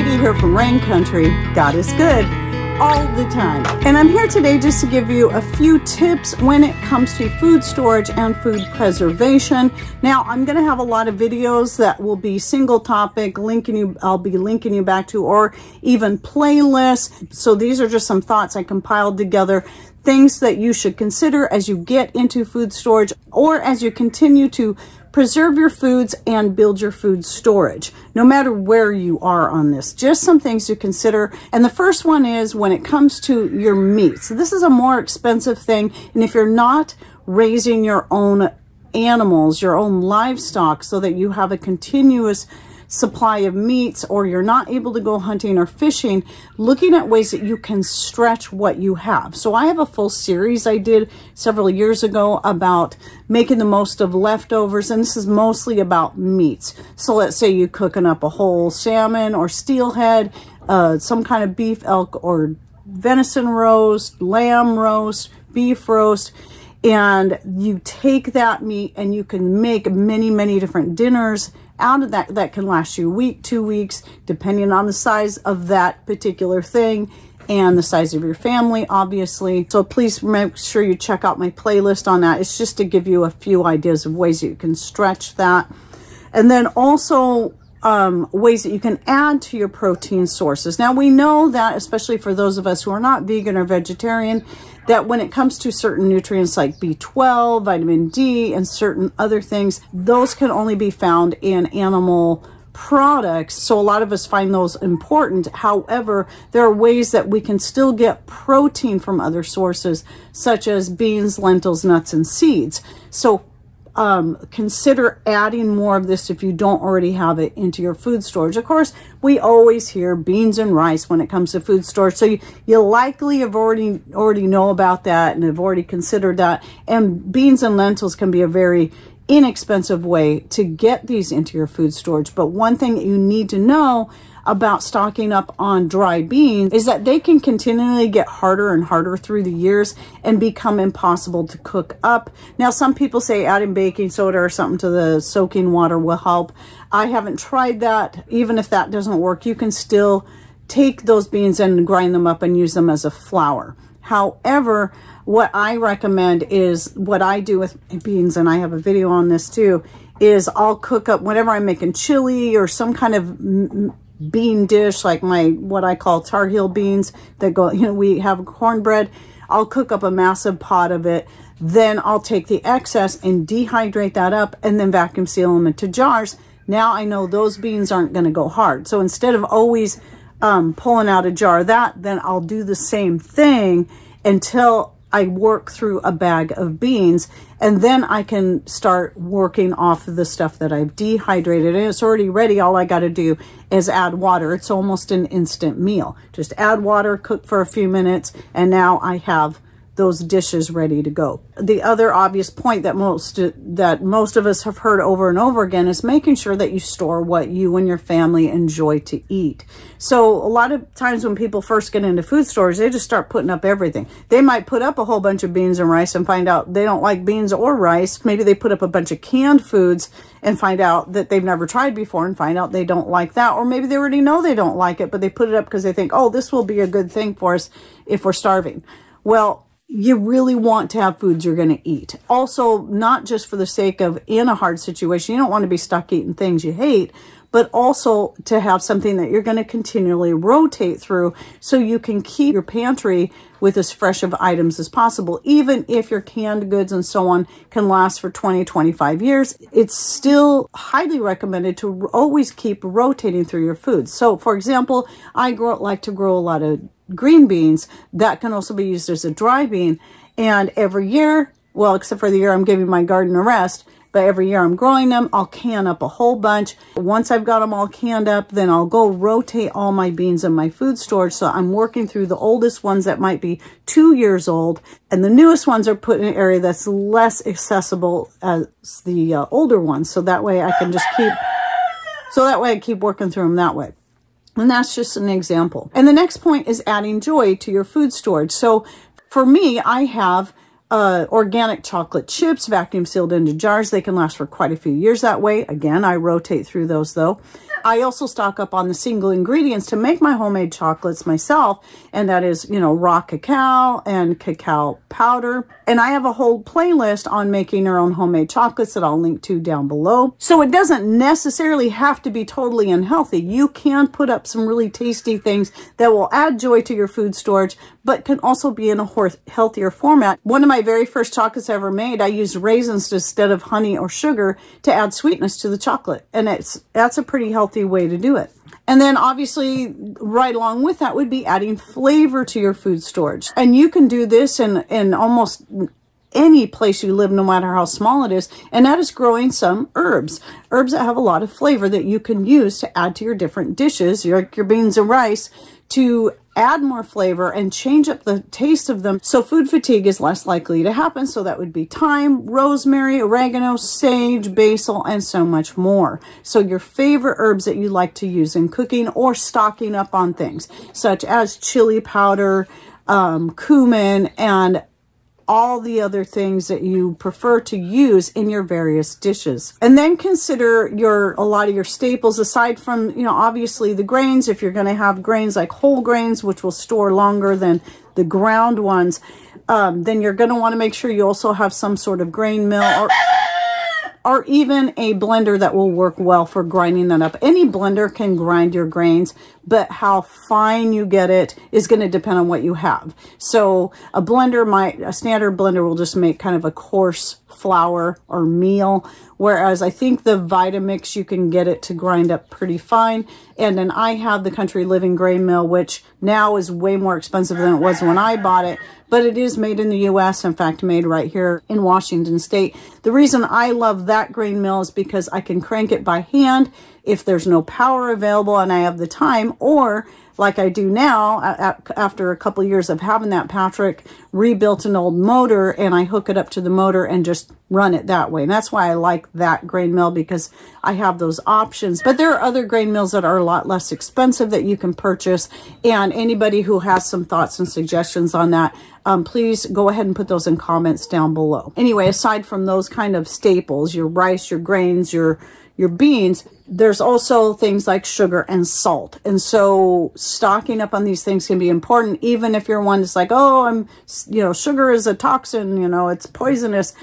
Heidi here from Rain Country. God is good all the time. And I'm here today just to give you a few tips when it comes to food storage and food preservation. Now, I'm going to have a lot of videos that will be single topic, I'll be linking you back to, or even playlists. So these are just some thoughts I compiled together. Things that you should consider as you get into food storage or as you continue to preserve your foods and build your food storage, no matter where you are on this. Just some things to consider. And the first one is when it comes to your meat. So this is a more expensive thing. And if you're not raising your own animals, your own livestock, so that you have a continuous supply of meats, or you're not able to go hunting or fishing, looking at ways that you can stretch what you have. So I have a full series I did several years ago about making the most of leftovers, and this is mostly about meats. So let's say you're cooking up a whole salmon or steelhead, some kind of beef, elk, or venison roast, lamb roast, beef roast, and you take that meat and you can make many, many different dinners out of that. That can last you a week, 2 weeks, depending on the size of that particular thing and the size of your family, obviously. So please make sure you check out my playlist on that. It's just to give you a few ideas of ways that you can stretch that. And then also ways that you can add to your protein sources. Now, we know that, especially for those of us who are not vegan or vegetarian, that when it comes to certain nutrients like B12, vitamin D, and certain other things, those can only be found in animal products. So a lot of us find those important. However, there are ways that we can still get protein from other sources, such as beans, lentils, nuts, and seeds. So consider adding more of this if you don't already have it into your food storage. Of course, we always hear beans and rice when it comes to food storage. So you likely have already know about that and have already considered that. And beans and lentils can be a very inexpensive way to get these into your food storage. But one thing that you need to know about stocking up on dry beans is that they can continually get harder and harder through the years and become impossible to cook up. Now, some people say adding baking soda or something to the soaking water will help. I haven't tried that. Even if that doesn't work, you can still take those beans and grind them up and use them as a flour. However, what I recommend is what I do with beans, and I have a video on this too, is I'll cook up whenever I'm making chili or some kind of bean dish, like what I call Tar Heel beans that go, we have cornbread. I'll cook up a massive pot of it. Then I'll take the excess and dehydrate that up and then vacuum seal them into jars. Now I know those beans aren't going to go hard. So instead of always pulling out a jar of that, then I'll do the same thing until I work through a bag of beans, and then I can start working off of the stuff that I've dehydrated, and it's already ready. All I got to do is add water. It's almost an instant meal. Just add water, cook for a few minutes, and now I have those dishes ready to go. The other obvious point that most of us have heard over and over again is making sure that you store what you and your family enjoy to eat. So a lot of times when people first get into food storage, they just start putting up everything. They might put up a whole bunch of beans and rice and find out they don't like beans or rice. Maybe they put up a bunch of canned foods and find out that they've never tried before and find out they don't like that. Or maybe they already know they don't like it, but they put it up because they think, oh, this will be a good thing for us if we're starving. Well, you really want to have foods you're going to eat. Also, not just for the sake of in a hard situation, you don't want to be stuck eating things you hate, but also to have something that you're going to continually rotate through so you can keep your pantry with as fresh of items as possible. Even if your canned goods and so on can last for 20, 25 years, it's still highly recommended to always keep rotating through your foods. So for example, I like to grow a lot of green beans that can also be used as a dry bean. And every year, well, except for the year I'm giving my garden a rest, but every year I'm growing them, I'll can up a whole bunch. Once I've got them all canned up, then I'll go rotate all my beans in my food storage. So I'm working through the oldest ones that might be 2 years old, and the newest ones are put in an area that's less accessible as the older ones. So that way I can just keep, so that way I keep working through them that way. And that's just an example. And the next point is adding joy to your food storage. So for me, I have organic chocolate chips, vacuum sealed into jars. They can last for quite a few years that way. Again, I rotate through those though. I also stock up on the single ingredients to make my homemade chocolates myself. And that is, you know, raw cacao and cacao powder. And I have a whole playlist on making your own homemade chocolates that I'll link to down below. So it doesn't necessarily have to be totally unhealthy. You can put up some really tasty things that will add joy to your food storage, but can also be in a healthier format. One of my very first chocolates I ever made, I used raisins instead of honey or sugar to add sweetness to the chocolate. And that's a pretty healthy way to do it. And then obviously right along with that would be adding flavor to your food storage. And you can do this in almost any place you live, no matter how small it is, and that is growing some herbs. Herbs that have a lot of flavor that you can use to add to your different dishes, your beans and rice, to add more flavor and change up the taste of them so food fatigue is less likely to happen. So that would be thyme, rosemary, oregano, sage, basil, and so much more. So your favorite herbs that you like to use in cooking or stocking up on things such as chili powder, cumin, and all the other things that you prefer to use in your various dishes. And then consider a lot of your staples aside from, you know, obviously the grains. If you're going to have grains like whole grains, which will store longer than the ground ones, then you're going to want to make sure you also have some sort of grain mill or even a blender that will work well for grinding that up. Any blender can grind your grains, but how fine you get it is going to depend on what you have. So a standard blender will just make kind of a coarse flour or meal, whereas I think the Vitamix, you can get it to grind up pretty fine. And then I have the Country Living Grain Mill, which now is way more expensive than it was when I bought it, but it is made in the US, in fact, made right here in Washington State. The reason I love that grain mill is because I can crank it by hand if there's no power available and I have the time, or like I do now, after a couple of years of having that, Patrick rebuilt an old motor and I hook it up to the motor and just run it that way. And that's why I like that grain mill, because I have those options. But there are other grain mills that are a lot less expensive that you can purchase. And anybody who has some thoughts and suggestions on that, please go ahead and put those in comments down below. Anyway, aside from those kind of staples, your rice, your grains, your beans, there's also things like sugar and salt. And so stocking up on these things can be important, even if you're one that's like, oh, you know, sugar is a toxin, you know, it's poisonous.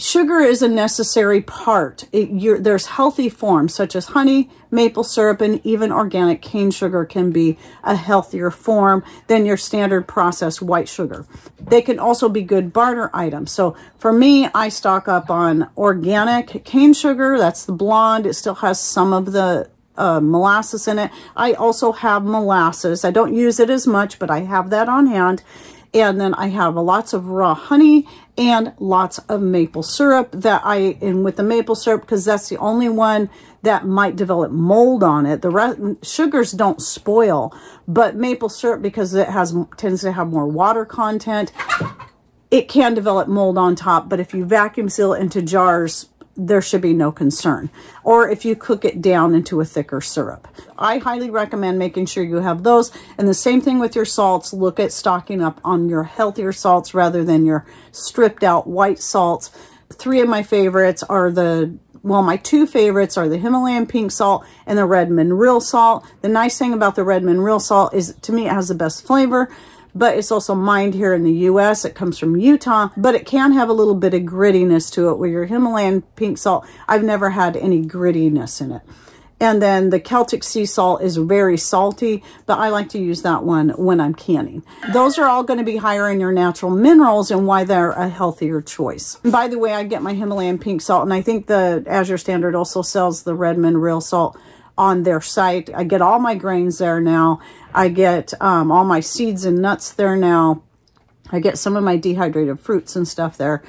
Sugar is a necessary part. There's healthy forms such as honey, maple syrup, and even organic cane sugar can be a healthier form than your standard processed white sugar. They can also be good barter items. So for me, I stock up on organic cane sugar. That's the blonde. It still has some of the molasses in it. I also have molasses. I don't use it as much, but I have that on hand. And then I have lots of raw honey and lots of maple syrup with the maple syrup, because that's the only one that might develop mold on it. The rest, sugars don't spoil, but maple syrup, because it tends to have more water content, it can develop mold on top. But if you vacuum seal it into jars, there should be no concern, or if you cook it down into a thicker syrup. I highly recommend making sure you have those. And the same thing with your salts. Look at stocking up on your healthier salts rather than your stripped out white salts. Three of my favorites are my two favorites are the Himalayan pink salt and the Redmond real salt. The nice thing about the Redmond real salt is, to me, it has the best flavor, but it's also mined here in the US. It comes from Utah, but it can have a little bit of grittiness to it. With your Himalayan pink salt, I've never had any grittiness in it. And then the Celtic sea salt is very salty, but I like to use that one when I'm canning. Those are all going to be higher in your natural minerals and why they're a healthier choice. By the way, I get my Himalayan pink salt, and I think the Azure Standard also sells the Redmond real salt on their site. I get all my grains there now. I get all my seeds and nuts there now. I get some of my dehydrated fruits and stuff there.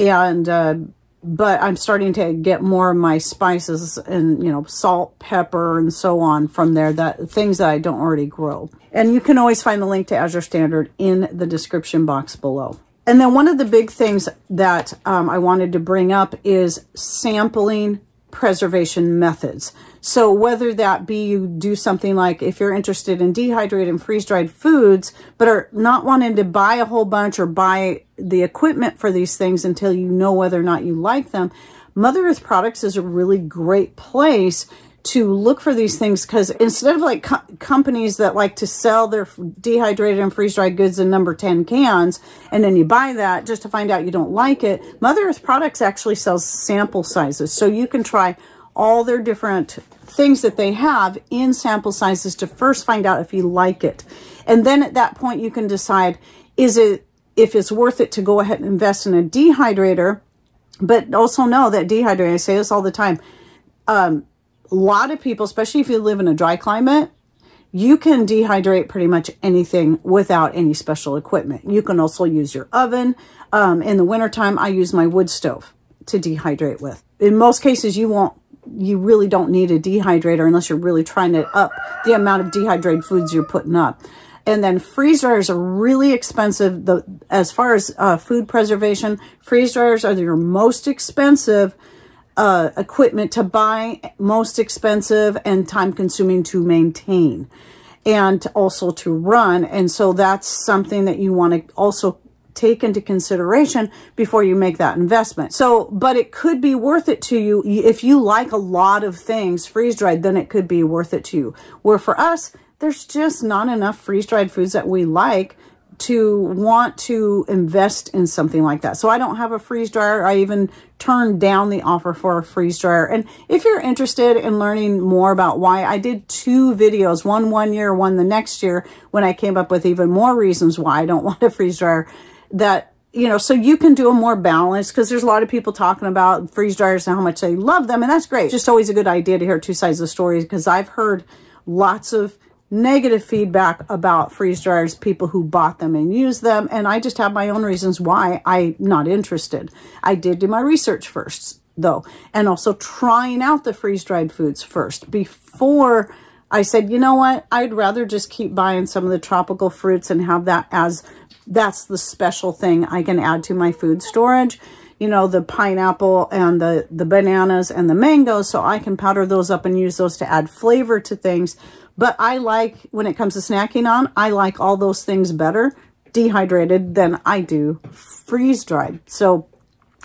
And, but I'm starting to get more of my spices and, you know, salt, pepper, and so on from there, things that I don't already grow. And you can always find the link to Azure Standard in the description box below. And then one of the big things that I wanted to bring up is sampling preservation methods. So whether that be you do something like, if you're interested in dehydrated and freeze-dried foods, but are not wanting to buy a whole bunch or buy the equipment for these things until you know whether or not you like them, Mother Earth Products is a really great place to look for these things, because instead of like companies that like to sell their dehydrated and freeze-dried goods in number 10 cans, and then you buy that just to find out you don't like it, Mother Earth Products actually sells sample sizes. So you can try all their different things that they have in sample sizes to first find out if you like it. And then at that point, you can decide, if it's worth it to go ahead and invest in a dehydrator. But also know that dehydrator, I say this all the time, a lot of people, especially if you live in a dry climate, you can dehydrate pretty much anything without any special equipment. You can also use your oven. In the wintertime, I use my wood stove to dehydrate with. In most cases, you really don't need a dehydrator unless you're really trying to up the amount of dehydrated foods you're putting up. And then freeze dryers are really expensive. As far as food preservation, freeze dryers are your most expensive equipment to buy, most expensive and time consuming to maintain and also to run. And so that's something that you want to also take into consideration before you make that investment. So, but it could be worth it to you. If you like a lot of things freeze dried, then it could be worth it to you. Where for us, there's just not enough freeze-dried foods that we like to want to invest in something like that. So I don't have a freeze dryer. I even turned down the offer for a freeze dryer. And if you're interested in learning more about why, I did two videos, one year, one the next year, when I came up with even more reasons why I don't want a freeze dryer, that, you know, so you can do a more balanced, because there's a lot of people talking about freeze dryers and how much they love them. And that's great. It's just always a good idea to hear two sides of the story, because I've heard lots of negative feedback about freeze dryers, people who bought them and used them. And I just have my own reasons why I'm not interested. I did do my research first though, and also trying out the freeze dried foods first before I said, you know what, I'd rather just keep buying some of the tropical fruits and have that as, that's the special thing I can add to my food storage. You know, the pineapple and the bananas and the mangoes, so I can powder those up and use those to add flavor to things. But I like, when it comes to snacking on, I like all those things better dehydrated than I do freeze-dried. So,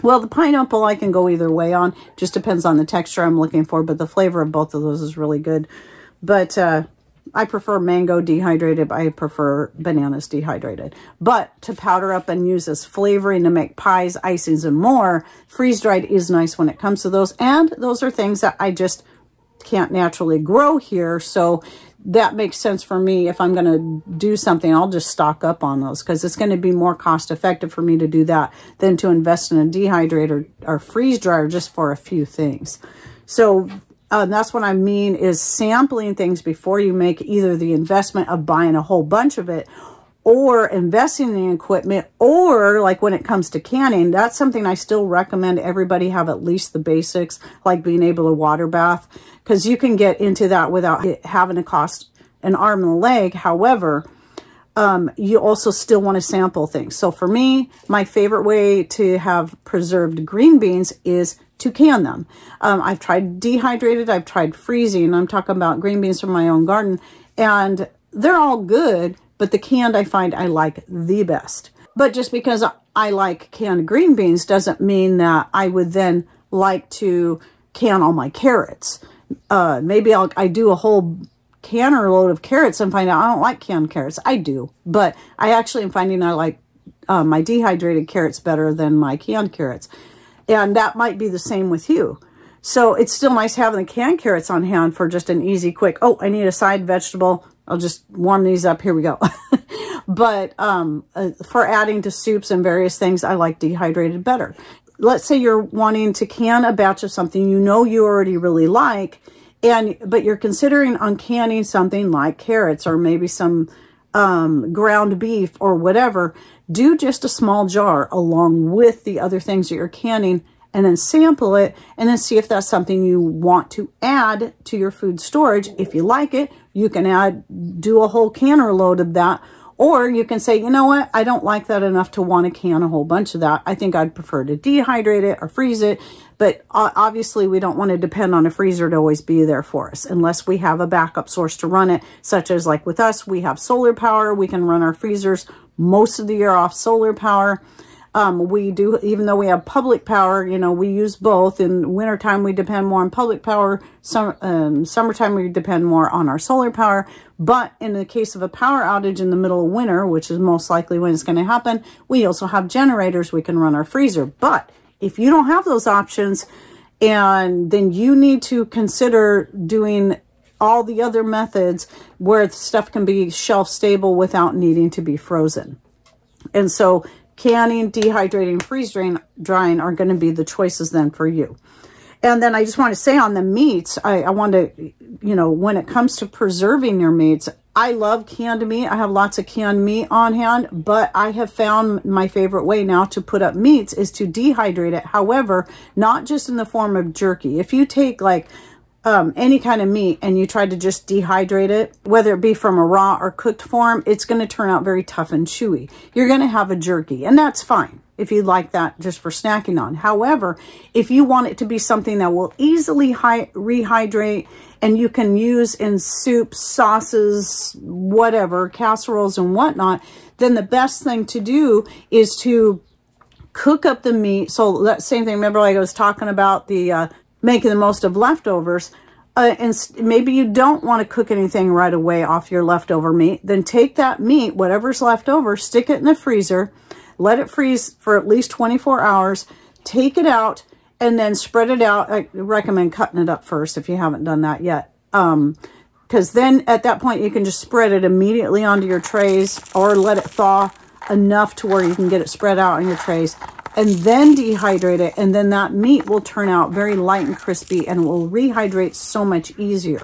well, the pineapple I can go either way on. Just depends on the texture I'm looking for, but the flavor of both of those is really good. But I prefer mango dehydrated. I prefer bananas dehydrated. But to powder up and use as flavoring to make pies, icings, and more, freeze-dried is nice when it comes to those. And those are things that I just can't naturally grow here. So that makes sense for me. If I'm going to do something, I'll just stock up on those, because it's going to be more cost effective for me to do that than to invest in a dehydrator or freeze dryer just for a few things. So that's what I mean is sampling things before you make either the investment of buying a whole bunch of it or investing in equipment, or like when it comes to canning, that's something I still recommend everybody have at least the basics, like being able to water bath, because you can get into that without it having to cost an arm and a leg. However, you also still want to sample things. So for me, my favorite way to have preserved green beans is to can them. I've tried dehydrated, I've tried freezing. I'm talking about green beans from my own garden, and they're all good. But the canned I find I like the best. But just because I like canned green beans doesn't mean that I would then like to can all my carrots. Maybe I do a whole canner load of carrots and find out I don't like canned carrots. I do, but I actually am finding I like my dehydrated carrots better than my canned carrots. And that might be the same with you. So it's still nice having the canned carrots on hand for just an easy, quick, oh, I need a side vegetable, I'll just warm these up, here we go. But for adding to soups and various things, I like dehydrated better. Let's say you're wanting to can a batch of something you know you already really like, but you're considering on canning something like carrots or maybe some ground beef or whatever. Do just a small jar along with the other things that you're canning, and then sample it, and then see if that's something you want to add to your food storage. If you like it, you can do a whole canner load of that, or you can say, you know what, I don't like that enough to want to can a whole bunch of that. I think I'd prefer to dehydrate it or freeze it, but obviously we don't want to depend on a freezer to always be there for us unless we have a backup source to run it, such as like with us, we have solar power. We can run our freezers most of the year off solar power. We do, even though we have public power, you know, we use both. In wintertime, we depend more on public power. Summertime, we depend more on our solar power. But in the case of a power outage in the middle of winter, which is most likely when it's going to happen, we also have generators. We can run our freezer. But if you don't have those options, and then you need to consider doing all the other methods where stuff can be shelf stable without needing to be frozen. And so canning, dehydrating, freeze drying are going to be the choices then for you. And then I just want to say on the meats, I want to, you know, when it comes to preserving your meats, I love canned meat. I have lots of canned meat on hand, but I have found my favorite way now to put up meats is to dehydrate it. However, not just in the form of jerky. If you take like any kind of meat and you try to just dehydrate it, whether it be from a raw or cooked form, it's going to turn out very tough and chewy. You're going to have a jerky, and that's fine if you like that just for snacking on. However, if you want it to be something that will easily rehydrate and you can use in soups, sauces, whatever, casseroles and whatnot, then the best thing to do is to cook up the meat. So that same thing, remember like I was talking about the making the most of leftovers, and maybe you don't want to cook anything right away off your leftover meat, then take that meat, whatever's left over, stick it in the freezer, let it freeze for at least 24 hours, take it out, and then spread it out. I recommend cutting it up first if you haven't done that yet, because then at that point you can just spread it immediately onto your trays or let it thaw enough to where you can get it spread out on your trays, and then dehydrate it, and then that meat will turn out very light and crispy and will rehydrate so much easier.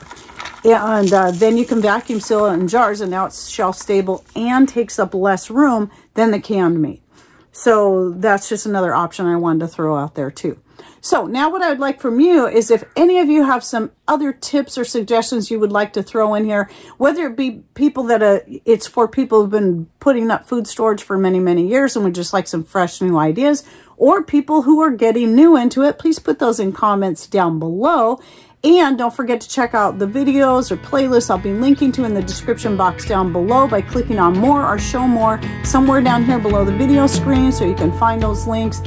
And then you can vacuum seal it in jars, and now it's shelf stable and takes up less room than the canned meat. So that's just another option I wanted to throw out there too. So now what I would like from you is if any of you have some other tips or suggestions you would like to throw in here, whether it be people that it's for people who've been putting up food storage for many, many years and would just like some fresh new ideas, or people who are getting new into it, please put those in comments down below. And don't forget to check out the videos or playlists I'll be linking to in the description box down below by clicking on more or show more somewhere down here below the video screen so you can find those links.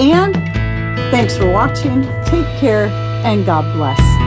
And thanks for watching, take care, and God bless.